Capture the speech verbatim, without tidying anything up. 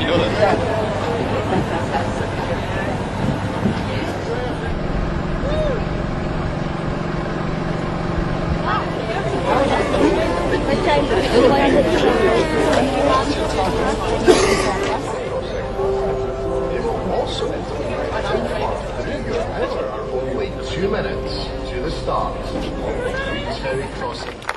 You got it. Two minutes to the start of Queensferry Crossing.